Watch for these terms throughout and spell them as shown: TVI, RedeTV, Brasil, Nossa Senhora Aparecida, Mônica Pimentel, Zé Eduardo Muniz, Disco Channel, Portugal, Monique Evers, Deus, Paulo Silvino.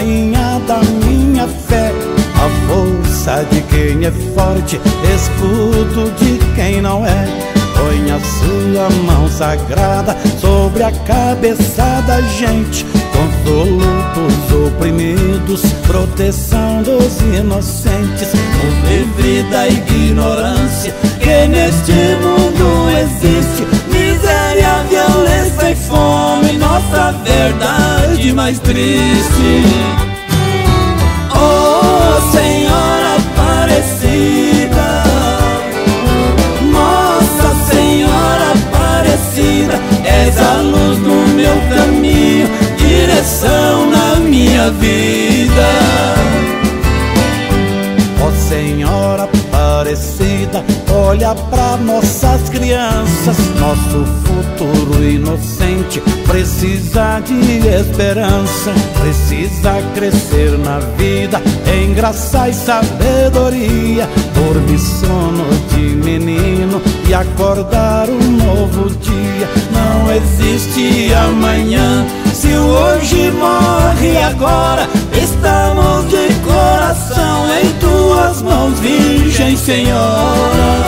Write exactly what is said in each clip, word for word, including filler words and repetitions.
rainha da minha fé, a força de quem é forte, escudo de quem não é. Põe a sua mão sagrada sobre a cabeça da gente, consolo dos oprimidos, proteção dos inocentes. Nos livre da ignorância que neste mundo existe, miséria, violência e fome, nossa verdade mais triste. Oh Senhora Aparecida, Nossa Senhora Aparecida, és a luz no meu caminho, direção na minha vida. Oh Senhora Aparecida, olha pra nossas crianças, nosso futuro inocente precisa de esperança, precisa crescer na vida em graça e sabedoria, dormir sono de menino e acordar um novo dia. Não existe amanhã se o hoje morre agora. Estamos de coração em tuas mãos, Virgem Senhora.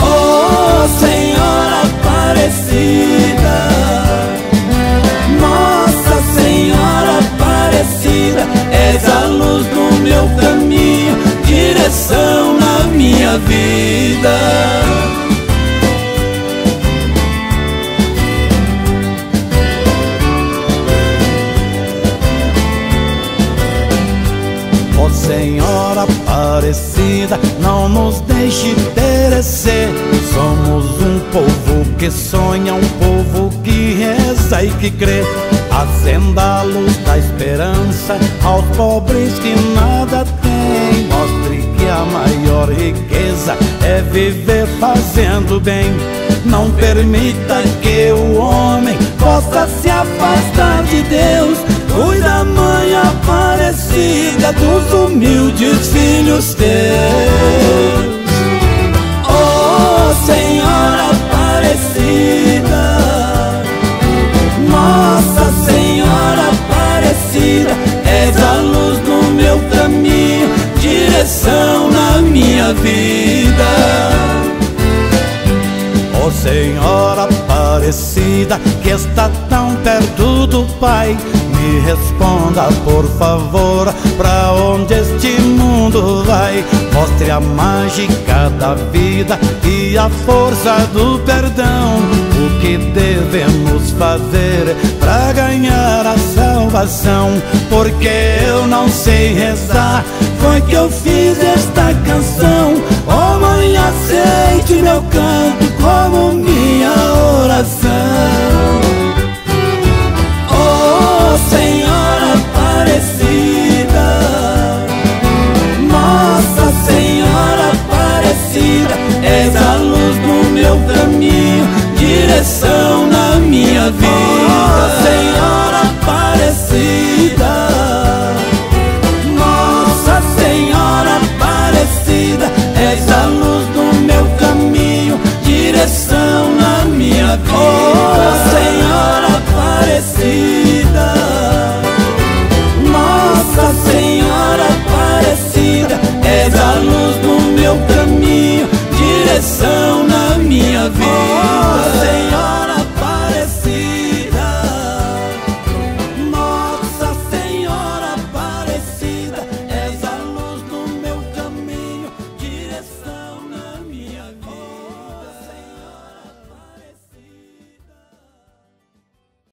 Oh Senhora Aparecida, Nossa Senhora Aparecida, és a luz do meu caminho, direção na minha vida. Senhora Aparecida, não nos deixe perecer. Somos um povo que sonha, um povo que reza e que crê. Acenda a luz da esperança aos pobres que nada têm. Mostre que a maior riqueza é viver fazendo bem. Não permita que o homem possa se afastar de Deus. Cuida, Mãe Aparecida, dos humildes filhos teus. Oh Senhora Aparecida, Nossa Senhora Aparecida, és a luz do meu caminho, direção na minha vida. Oh Senhora Aparecida, que está tão perto do Pai, me responda por favor, pra onde este mundo vai? Mostre a mágica da vida e a força do perdão. O que devemos fazer pra ganhar a salvação? Porque eu não sei rezar, foi que eu fiz esta canção. Oh Mãe, aceite meu canto como minha oração.